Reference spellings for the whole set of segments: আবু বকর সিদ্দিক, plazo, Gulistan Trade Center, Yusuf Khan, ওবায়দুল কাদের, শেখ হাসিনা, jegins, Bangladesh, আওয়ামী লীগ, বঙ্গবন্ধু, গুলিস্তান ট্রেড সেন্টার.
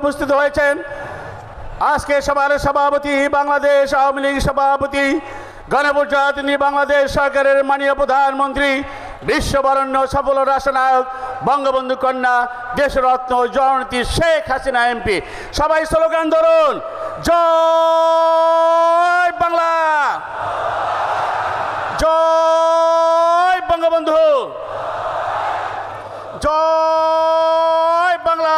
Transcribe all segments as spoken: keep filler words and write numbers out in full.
উপস্থিত হয়েছেন আজকে সভার সভাপতি বাংলাদেশ আওয়ামী লীগ সভাপতি গণপরিষদ বাংলাদেশ সরকারের মাননীয় প্রধানমন্ত্রী বিশ্ববরণ্য সফল রাষ্ট্রনায়ক বঙ্গবন্ধু কন্যা দেশরত্ন জননেত্রী শেখ হাসিনা এমপি। সবাই স্লোগান ধরুন, জয় বাংলা, জয় বঙ্গবন্ধু, জয় বাংলা,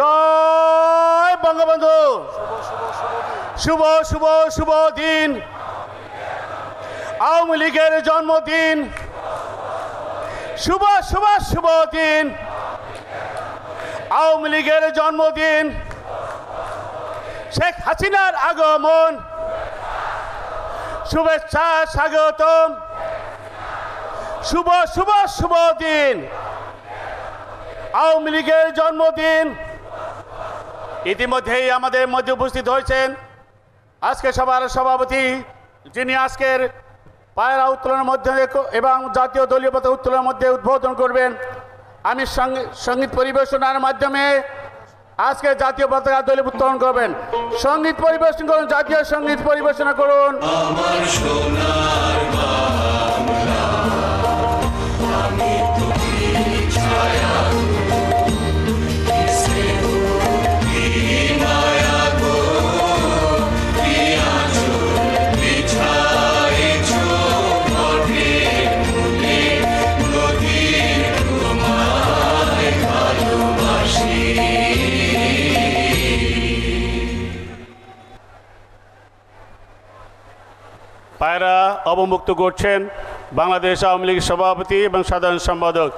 জয় বঙ্গবন্ধু। শুভ শুভ শুভ দিন, আওয়ামী লীগের জন্মদিন, শুভ শুভ শুভ দিন, আওয়ামী লীগের জন্মদিন, শেখ হাসিনার আগমন, শুভেচ্ছা স্বাগতম, শুভ শুভ শুভ দিন, আওয়ামী লীগের জন্মদিন। ইতিমধ্যেই আমাদের মধ্যে উপস্থিত হয়েছেন আজকে সভার সভাপতি, যিনি আজকের পায়রা উত্তোলনের মধ্যে এবং জাতীয় দলীয় পতাকা উত্তোলনের মধ্যে উদ্বোধন করবেন। আমি সঙ্গীত পরিবেশনার মাধ্যমে আজকে জাতীয় পতাকা দলীয় উত্তোলন করবেন। সঙ্গীত পরিবেশন করুন, জাতীয় সঙ্গীত পরিবেশনা করুন। পায়রা অবমুক্ত করছেন বাংলাদেশ আওয়ামী লীগ সভাপতি এবং সাধারণ সম্পাদক।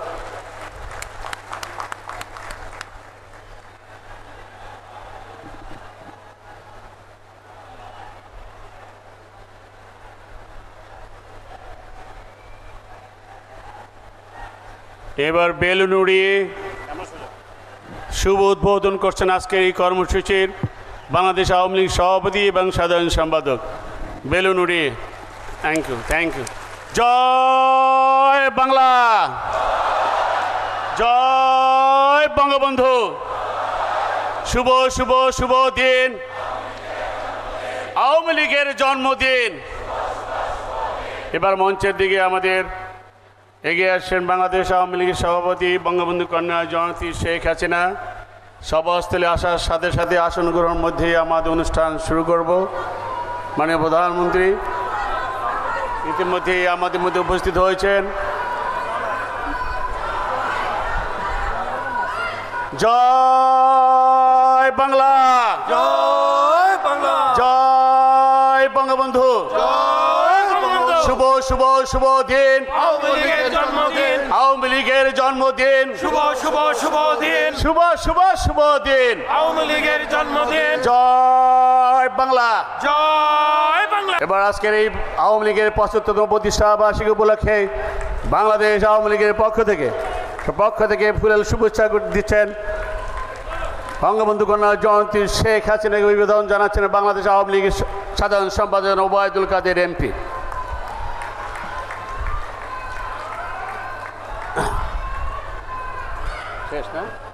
এবার বেলুন উড়িয়ে শুভ উদ্বোধন করছেন আজকের এই কর্মসূচির বাংলাদেশ আওয়ামী লীগ সভাপতি এবং সাধারণ সম্পাদক। বেলুন উড়িয়ে থ্যাংক ইউ, থ্যাংক ইউ। জয় বাংলা, জয় বঙ্গবন্ধু। শুভ শুভ শুভ দিন, আওয়ামী লীগের জন্মদিন। এবার মঞ্চের দিকে আমাদের এগিয়ে আসছেন বাংলাদেশ আওয়ামী লীগের সভাপতি বঙ্গবন্ধু কন্যা জননেত্রী শেখ হাসিনা। সভাস্থলে আসার সাথে সাথে আসন গ্রহণের মধ্যে আমাদের অনুষ্ঠান শুরু করব। মাননীয় প্রধানমন্ত্রী ইতিমধ্যে আমাদের মধ্যে উপস্থিত হয়েছেন। জয় বাংলা, জয় বাংলা, জয় বঙ্গবন্ধু। শুভ শুভ শুভ দিন, আওয়ামী লীগের জন্মদিন। শুভ শুভ শুভ দিন, শুভ শুভ শুভ দিন, আওয়ামী লীগের জন্মদিন। জয় বাংলা, জয় বাংলা। এবার আজকের এই আওয়ামী লীগের পঁচাত্তরতম প্রতিষ্ঠা বার্ষিকী উপলক্ষে বাংলাদেশ আওয়ামী লীগের পক্ষ থেকে পক্ষ থেকে ফুলেল শুভেচ্ছা দিচ্ছেন বঙ্গবন্ধু কন্যা জয়ন্তী শেখ হাসিনাকে অভিবাদন জানাচ্ছেন বাংলাদেশ আওয়ামী লীগের সাধারণ সম্পাদক ওবায়দুল কাদের MP. Yes, no?